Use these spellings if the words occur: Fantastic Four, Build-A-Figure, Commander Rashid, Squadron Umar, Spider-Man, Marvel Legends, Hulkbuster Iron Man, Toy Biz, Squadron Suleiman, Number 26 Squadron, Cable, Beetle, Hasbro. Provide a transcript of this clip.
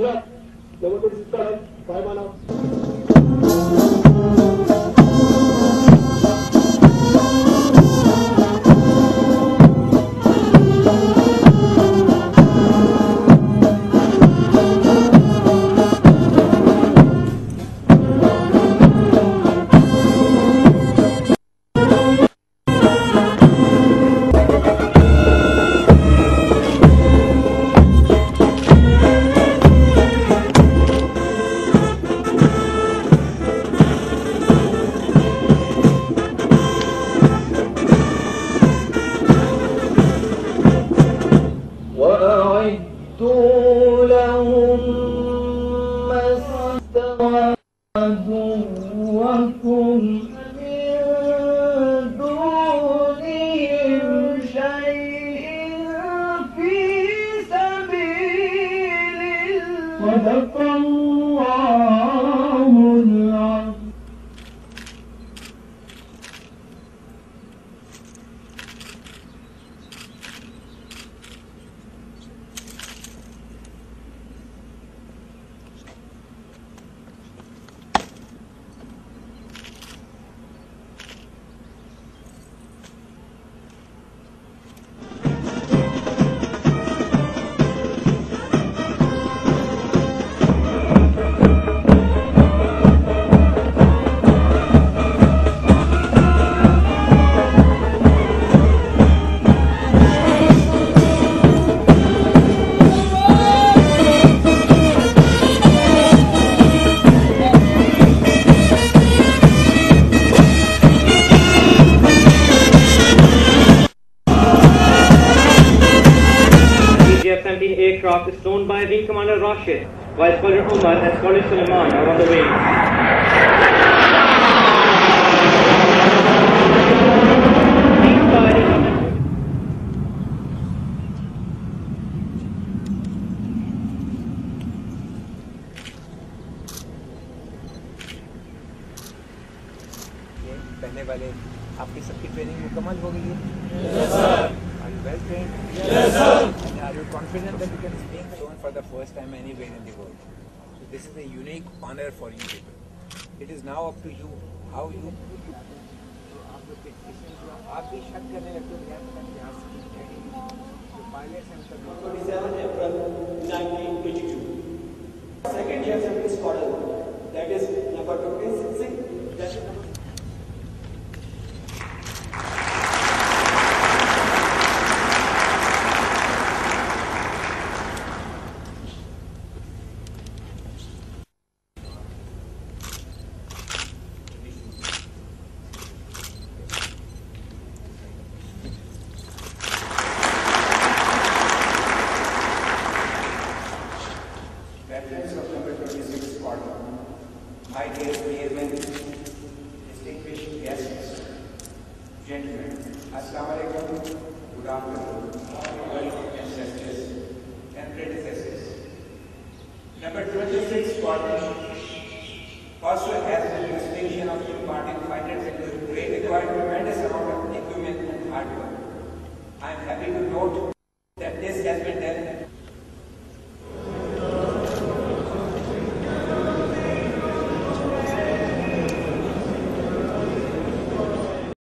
Look, number 26 Squadron, fireman out. Aircraft flown by Wing Commander Rashid, while Squadron Umar and Squadron Suleiman are on the wing. आपकी सबकी training मुकम्मल हो गई है? Yes sir. Are you well trained? Yes sir. Are you confident that you can speak alone for the first time anywhere in the world? So this is a unique honor for you people. It is now up to you how you pilots 2nd year 70 squadron, that is number 26, that is number of number 26 Squadron. My dear Spearmen, distinguished guests, gentlemen, Assalamu Alaikum, good afternoon, honorable ancestors and predecessors. Number 26 Squadron also has the distinction of imparting fighters and